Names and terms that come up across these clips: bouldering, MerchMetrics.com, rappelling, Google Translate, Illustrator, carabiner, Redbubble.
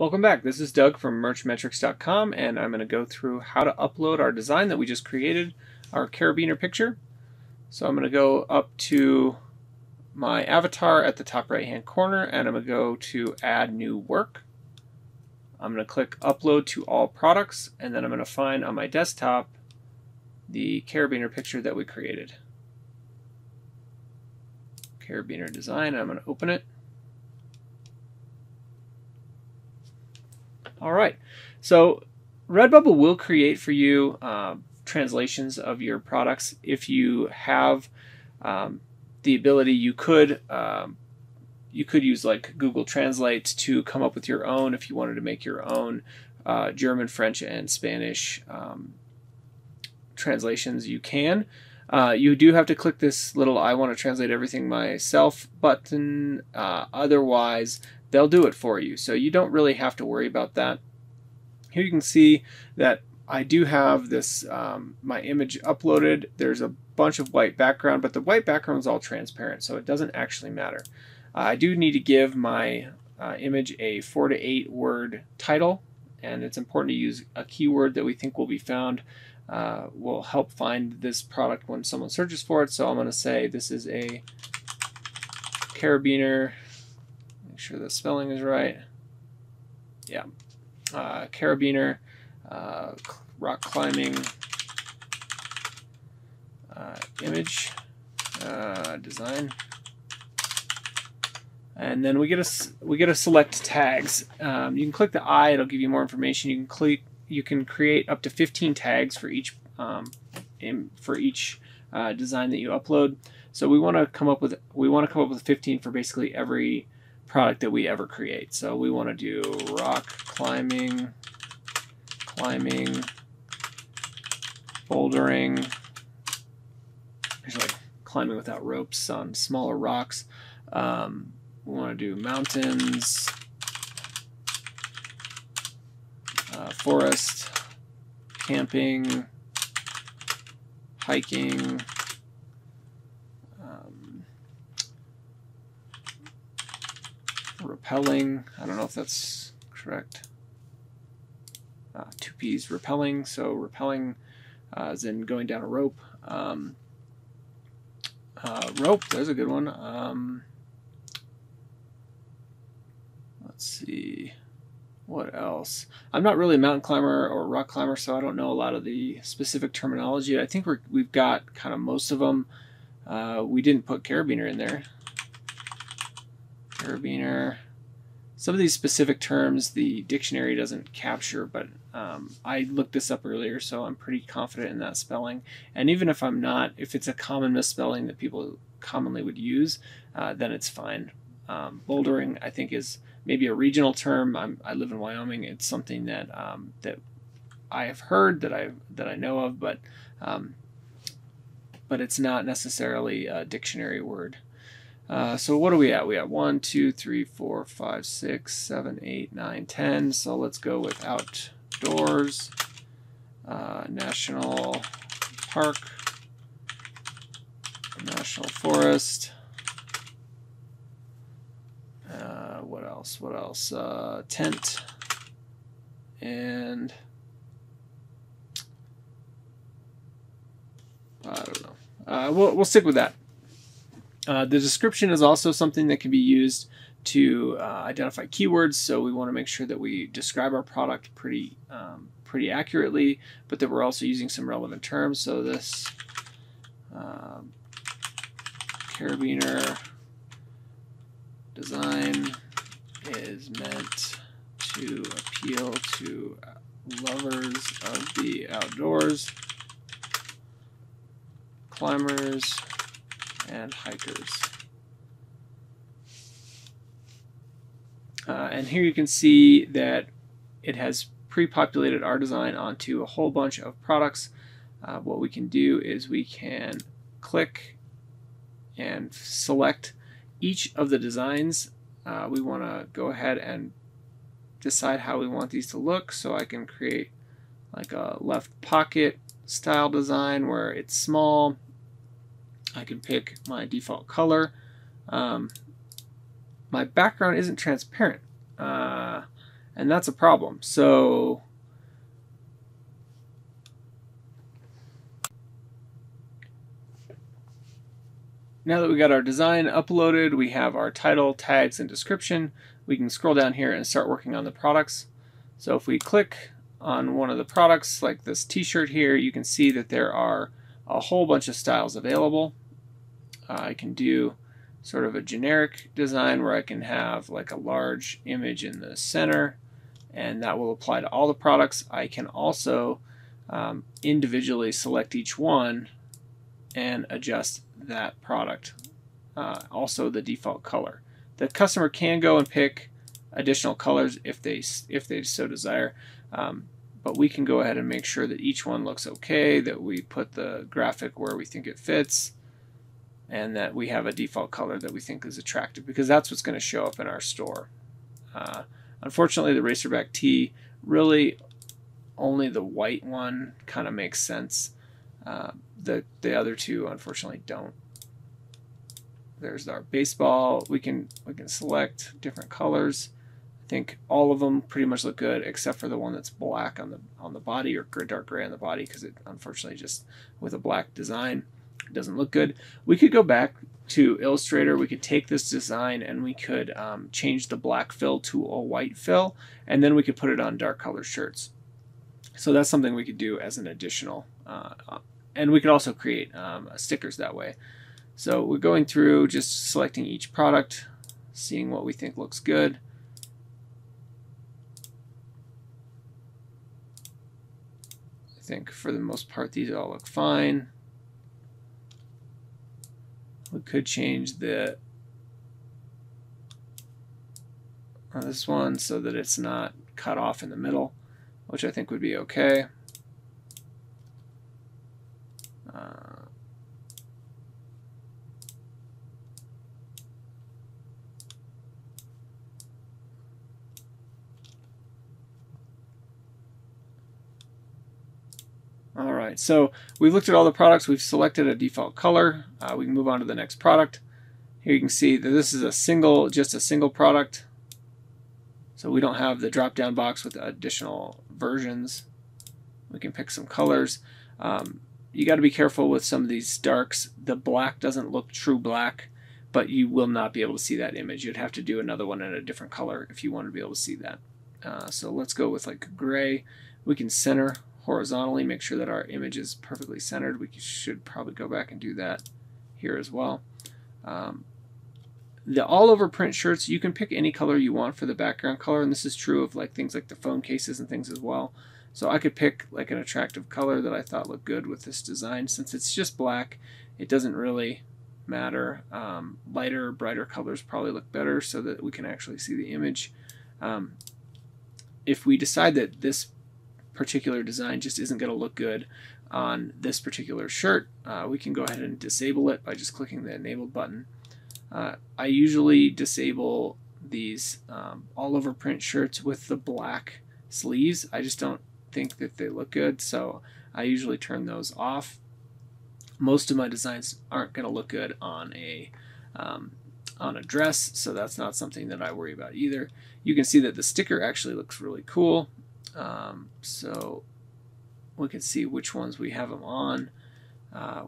Welcome back. This is Doug from MerchMetrics.com, and I'm going to go through how to upload our design that we just created, our carabiner picture. So I'm going to go up to my avatar at the top right hand corner, and I'm going to go to Add New Work. I'm going to click Upload to All Products, and then I'm going to find on my desktop the carabiner picture that we created. Carabiner design, I'm going to open it. All right, so Redbubble will create for you translations of your products. If you have the ability, you could use like Google Translate to come up with your own if you wanted to make your own German, French, and Spanish translations. You can. You do have to click this little "I want to translate everything myself" button. Otherwise, they'll do it for you, so you don't really have to worry about that. Here you can see that I do have this my image uploaded. There's a bunch of white background, but the white background is all transparent, so it doesn't actually matter. I do need to give my image a 4 to 8 word title, and it's important to use a keyword that we think will be found, will help find this product when someone searches for it. So I'm going to say this is a carabiner. Sure the spelling is right. Yeah, carabiner rock climbing image design, and then we get to select tags. You can click the eye; it'll give you more information. You can create up to 15 tags for each design that you upload. So we want to come up with 15 for basically every product that we ever create. So we want to do rock climbing, bouldering, actually like climbing without ropes on smaller rocks. We want to do mountains, forest, camping, hiking, rappelling. I don't know if that's correct. Two P's, rappelling. So rappelling is in going down a rope. Rope, there's a good one. Let's see. What else? I'm not really a mountain climber or rock climber, so I don't know a lot of the specific terminology. I think we've got kind of most of them. We didn't put carabiner in there. Carabiner. Some of these specific terms the dictionary doesn't capture, but I looked this up earlier, so I'm pretty confident in that spelling. And even if I'm not, if it's a common misspelling that people commonly would use, then it's fine. Bouldering, I think, is maybe a regional term. I live in Wyoming. It's something that that I have heard, that I know of, but it's not necessarily a dictionary word. So what are we at? We have 1, 2, 3, 4, 5, 6, 7, 8, 9, 10. So let's go with outdoors, national park, national forest. What else? What else? Tent and I don't know. We'll stick with that. The description is also something that can be used to identify keywords, so we want to make sure that we describe our product pretty accurately, but that we're also using some relevant terms. So this carabiner design is meant to appeal to lovers of the outdoors, climbers, and hikers. And here you can see that it has pre-populated our design onto a whole bunch of products. What we can do is we can click and select each of the designs. We want to go ahead and decide how we want these to look, so I can create like a left pocket style design where it's small. I can pick my default color. My background isn't transparent, and that's a problem. So now that we got our design uploaded, we have our title, tags, and description. We can scroll down here and start working on the products. So if we click on one of the products, like this t-shirt here, you can see that there are a whole bunch of styles available. I can do sort of a generic design where I can have like a large image in the center, and that will apply to all the products. I can also individually select each one and adjust that product, also the default color. The customer can go and pick additional colors if they so desire, but we can go ahead and make sure that each one looks okay, that we put the graphic where we think it fits, and that we have a default color that we think is attractive, because that's what's going to show up in our store. Unfortunately, the racerback tee, really only the white one kind of makes sense. The other two unfortunately don't. There's our baseball. We can select different colors. I think all of them pretty much look good except for the one that's black on the body, or dark gray on the body, because it unfortunately just with a black design doesn't look good. We could go back to Illustrator. We could take this design and we could change the black fill to a white fill, and then we could put it on dark color shirts. So that's something we could do as an additional, and we could also create stickers that way. So we're going through just selecting each product, seeing what we think looks good. I think for the most part these all look fine. We could change the this one so that it's not cut off in the middle, which I think would be okay. All right, so we've looked at all the products. We've selected a default color. We can move on to the next product. Here you can see that this is just a single product. So we don't have the drop-down box with additional versions. We can pick some colors. You got to be careful with some of these darks. The black doesn't look true black, but you will not be able to see that image. You'd have to do another one in a different color if you want to be able to see that. So let's go with like gray. We can center horizontally, make sure that our image is perfectly centered. We should probably go back and do that here as well. The all-over print shirts, you can pick any color you want for the background color, and this is true of like things like the phone cases and things as well. So I could pick like an attractive color that I thought looked good with this design. Since it's just black, it doesn't really matter. Lighter, brighter colors probably look better so that we can actually see the image. If we decide that this particular design just isn't going to look good on this particular shirt, we can go ahead and disable it by just clicking the enable button. I usually disable these all over print shirts with the black sleeves. I just don't think that they look good, so I usually turn those off. Most of my designs aren't going to look good on a dress, so that's not something that I worry about either. You can see that the sticker actually looks really cool, so we can see which ones we have them on.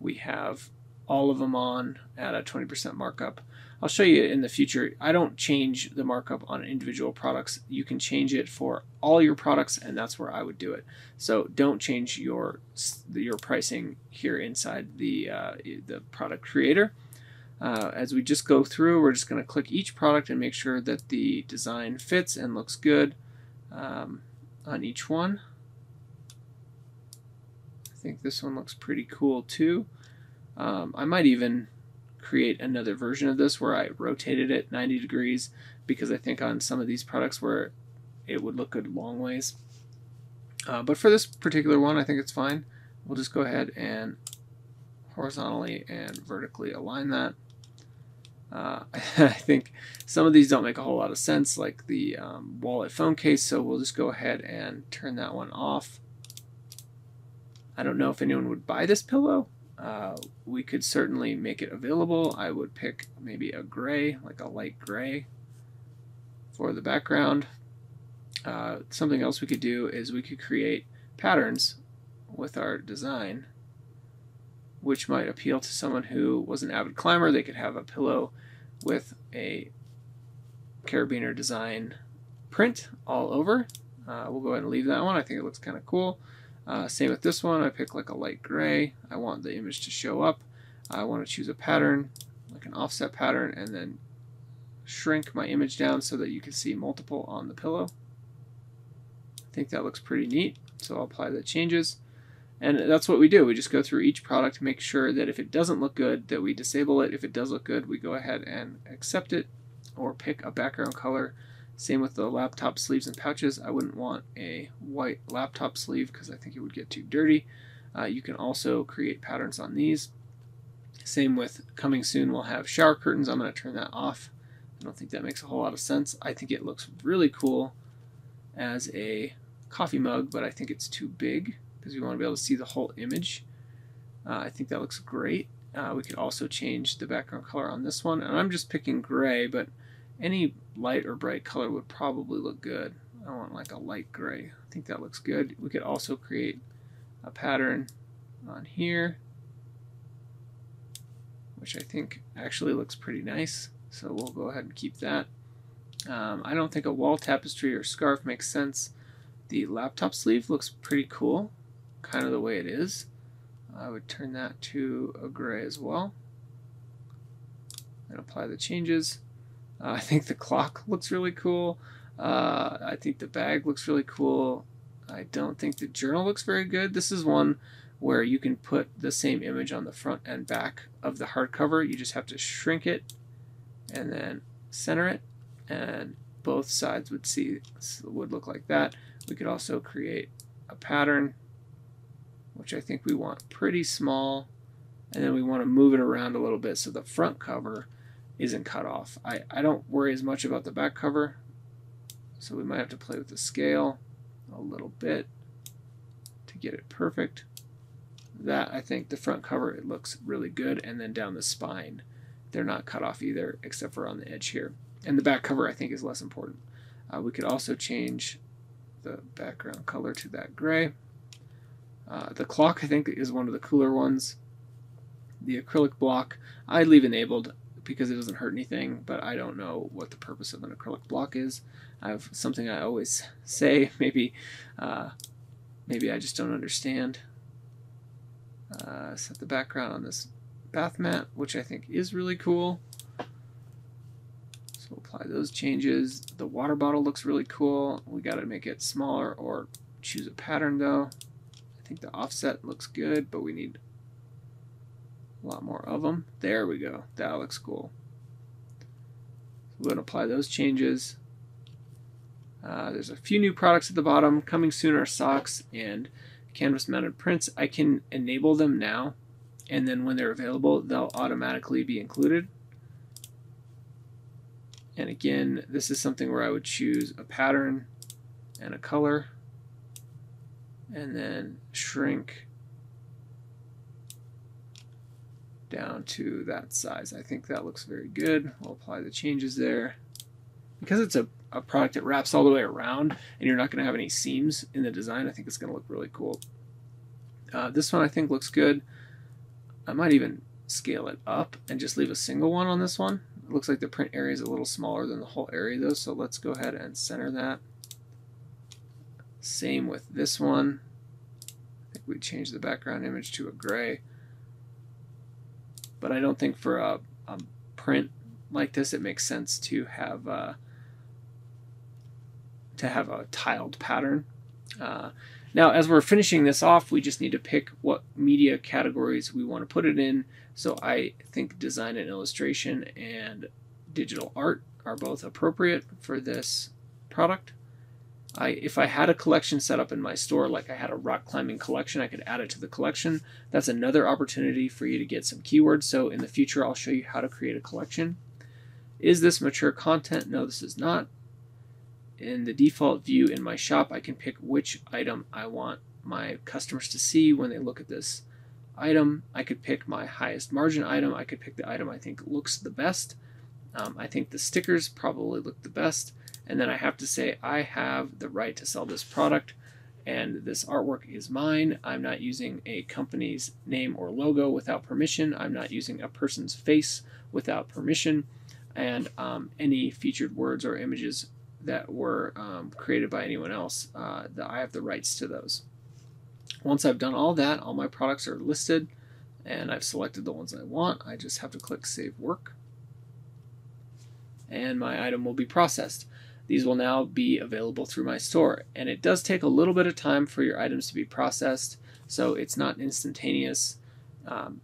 We have all of them on at a 20% markup. I'll show you in the future, I don't change the markup on individual products. You can change it for all your products, and that's where I would do it. So don't change your pricing here inside the product creator. As we just go through, we're just going to click each product and make sure that the design fits and looks good on each one. I think this one looks pretty cool too. I might even create another version of this where I rotated it 90 degrees, because I think on some of these products where it would look good long ways. But for this particular one, I think it's fine. We'll just go ahead and horizontally and vertically align that. I think some of these don't make a whole lot of sense, like the wallet phone case, so we'll just go ahead and turn that one off. I don't know if anyone would buy this pillow. We could certainly make it available. I would pick maybe a gray, like a light gray for the background. Something else we could do is we could create patterns with our design, which might appeal to someone who was an avid climber. They could have a pillow with a carabiner design print all over. We'll go ahead and leave that one. I think it looks kind of cool. Same with this one. I pick like a light gray. I want the image to show up. I want to choose a pattern, like an offset pattern, and then shrink my image down so that you can see multiple on the pillow. I think that looks pretty neat, so I'll apply the changes. And that's what we do. We just go through each product, make sure that if it doesn't look good, that we disable it. If it does look good, we go ahead and accept it or pick a background color. Same with the laptop sleeves and pouches. I wouldn't want a white laptop sleeve because I think it would get too dirty. You can also create patterns on these. Same with coming soon, we'll have shower curtains. I'm going to turn that off. I don't think that makes a whole lot of sense. I think it looks really cool as a coffee mug, but I think it's too big because we want to be able to see the whole image. I think that looks great. We could also change the background color on this one, and I'm just picking gray, but any light or bright color would probably look good. I want like a light gray. I think that looks good. We could also create a pattern on here, which I think actually looks pretty nice, so we'll go ahead and keep that. I don't think a wall tapestry or scarf makes sense. The laptop sleeve looks pretty cool, kind of the way it is. I would turn that to a gray as well and apply the changes. I think the clock looks really cool. I think the bag looks really cool. I don't think the journal looks very good. This is one where you can put the same image on the front and back of the hardcover. You just have to shrink it and then center it, and both sides would look like that. We could also create a pattern, which I think we want pretty small, and then we want to move it around a little bit so the front cover isn't cut off. I don't worry as much about the back cover, so we might have to play with the scale a little bit to get it perfect. That, I think the front cover, it looks really good, and then down the spine they're not cut off either, except for on the edge here. And the back cover I think is less important. We could also change the background color to that gray. The clock I think is one of the cooler ones. The acrylic block I leave enabled because it doesn't hurt anything, but I don't know what the purpose of an acrylic block is. I have something I always say, maybe I just don't understand. Set the background on this bath mat, which I think is really cool. We'll apply those changes. The water bottle looks really cool. We got to make it smaller or choose a pattern though. I think the offset looks good, but we need a lot more of them. There we go. That looks cool. We're going to apply those changes. There's a few new products at the bottom. Coming soon are socks and canvas mounted prints. I can enable them now, and then when they're available, they'll automatically be included. And again, this is something where I would choose a pattern and a color and then shrink down to that size. I think that looks very good. We'll apply the changes there. Because it's a product that wraps all the way around and you're not going to have any seams in the design, I think it's going to look really cool. This one I think looks good. I might even scale it up and just leave a single one on this one. It looks like the print area is a little smaller than the whole area though, so let's go ahead and center that. Same with this one. I think we changed the background image to a gray, but I don't think for a print like this it makes sense to have a tiled pattern. Now, as we're finishing this off, we just need to pick what media categories we want to put it in. So I think design and illustration and digital art are both appropriate for this product. If I had a collection set up in my store, like I had a rock climbing collection, I could add it to the collection. That's another opportunity for you to get some keywords. So in the future, I'll show you how to create a collection. Is this mature content? No, this is not. In the default view in my shop, I can pick which item I want my customers to see when they look at this item. I could pick my highest margin item. I could pick the item I think looks the best. I think the stickers probably look the best. and then I have to say I have the right to sell this product and this artwork is mine. I'm not using a company's name or logo without permission. I'm not using a person's face without permission, and any featured words or images that were created by anyone else, that I have the rights to those. Once I've done all that, all my products are listed and I've selected the ones I want. I just have to click Save Work and my item will be processed. These will now be available through my store, and it does take a little bit of time for your items to be processed, so it's not instantaneous.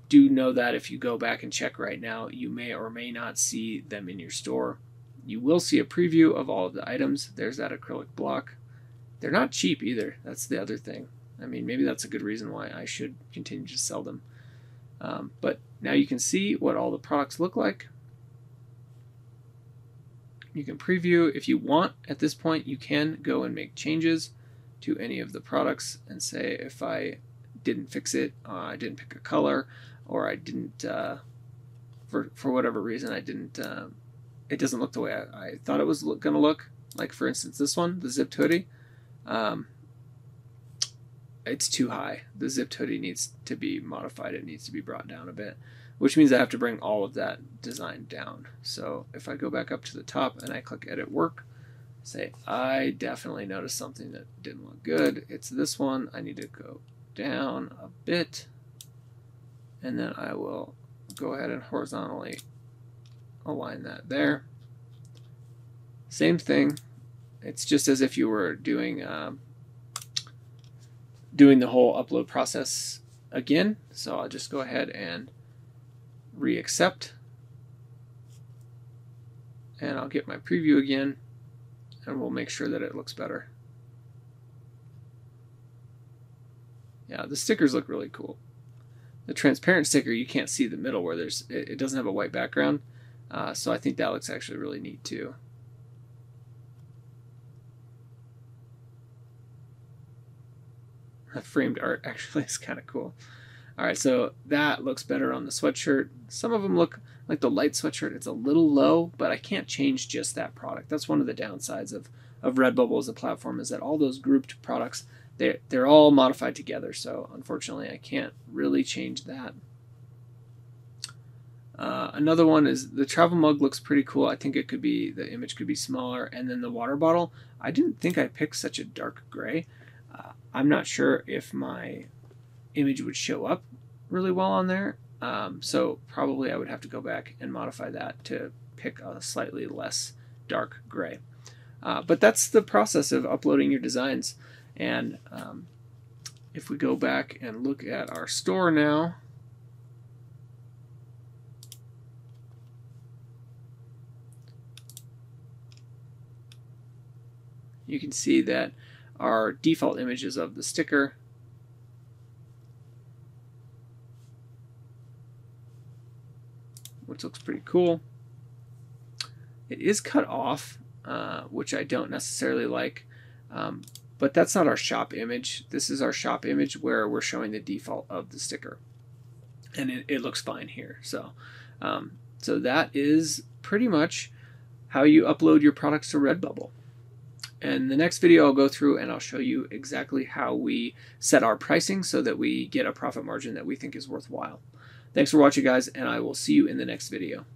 Do know that if you go back and check right now, you may or may not see them in your store. You will see a preview of all of the items. There's that acrylic block. They're not cheap either. That's the other thing. I mean, maybe that's a good reason why I should continue to sell them. But now you can see what all the products look like. You can preview if you want. At this point, you can go and make changes to any of the products and say, if I didn't fix it, I didn't pick a color, or I didn't, for whatever reason, I didn't, it doesn't look the way I thought it was gonna look. Like for instance, this one, the zipped hoodie, it's too high. The zipped hoodie needs to be modified. It needs to be brought down a bit, which means I have to bring all of that design down. So if I go back up to the top and I click Edit Work, say, I definitely noticed something that didn't look good. It's this one. I need to go down a bit, and then I will go ahead and horizontally align that there. Same thing. It's just as if you were doing doing the whole upload process again. So I'll just go ahead and re-accept, and I'll get my preview again, and we'll make sure that it looks better. Yeah, the stickers look really cool. The transparent sticker, you can't see the middle where there's, it doesn't have a white background, so I think that looks actually really neat too. Framed art actually is kind of cool. All right, so that looks better on the sweatshirt. Some of them look like the light sweatshirt. It's a little low, but I can't change just that product. That's one of the downsides of Redbubble as a platform, is that all those grouped products, they're all modified together. So unfortunately, I can't really change that. Another one is the travel mug. Looks pretty cool. I think it could be, the image could be smaller. And then the water bottle, I didn't think I picked such a dark gray. I'm not sure if my image would show up really well on there, so probably I would have to go back and modify that to pick a slightly less dark gray. But that's the process of uploading your designs. And if we go back and look at our store now, you can see that our default images of the sticker. Which looks pretty cool. It is cut off, which I don't necessarily like, but that's not our shop image. This is our shop image where we're showing the default of the sticker. And it looks fine here. So, so that is pretty much how you upload your products to Redbubble. And the next video I'll go through and I'll show you exactly how we set our pricing so that we get a profit margin that we think is worthwhile. Thanks for watching, guys, and I will see you in the next video.